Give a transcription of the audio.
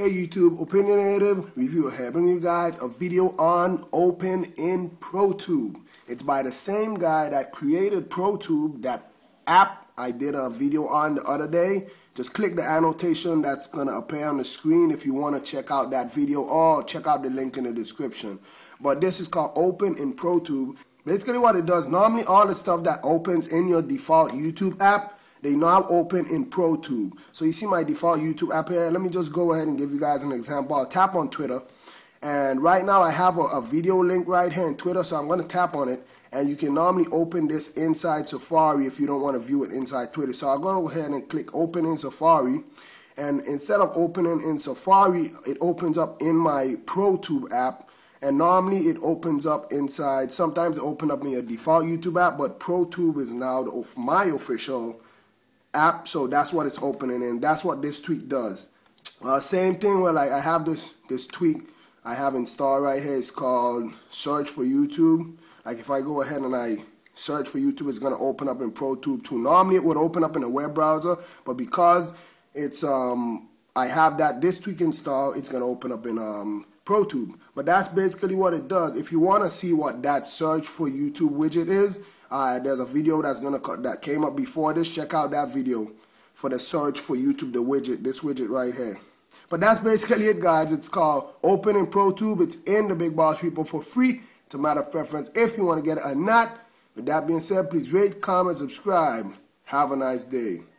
Hey YouTube, Opinionative Reviewer here, bringing you guys a video on Open in ProTube. It's by the same guy that created ProTube, that app I did a video on the other day. Just click the annotation that's going to appear on the screen if you want to check out that video, or check out the link in the description. But this is called Open in ProTube. Basically what it does, normally all the stuff that opens in your default YouTube app, they now open in ProTube. So you see my default YouTube app here. Let me just go ahead and give you guys an example. I'll tap on Twitter. And right now I have a video link right here in Twitter, so I'm going to tap on it. And you can normally open this inside Safari if you don't want to view it inside Twitter. So I'll go ahead and click Open in Safari. And instead of opening in Safari, it opens up in my ProTube app. And normally it opens up inside, sometimes it opens up in your default YouTube app, but ProTube is now my official app, so that's what it's opening in. That's what this tweet does. Same thing where, like, I have this tweet I have installed right here. It's called Search for YouTube. Like, if I go ahead and I search for YouTube, it's going to open up in ProTube too. Normally it would open up in a web browser, but because it's I have this tweet installed, it's going to open up in ProTube. But that's basically what it does. If you want to see what that Search for YouTube widget is, there's a video that came up before this. Check out that video for the Search for YouTube, the widget, this widget right here. But that's basically it, guys. It's called Open in ProTube. It's in the Big Boss Repo for free. It's a matter of preference if you want to get it or not. With that being said, please rate, comment, subscribe. Have a nice day.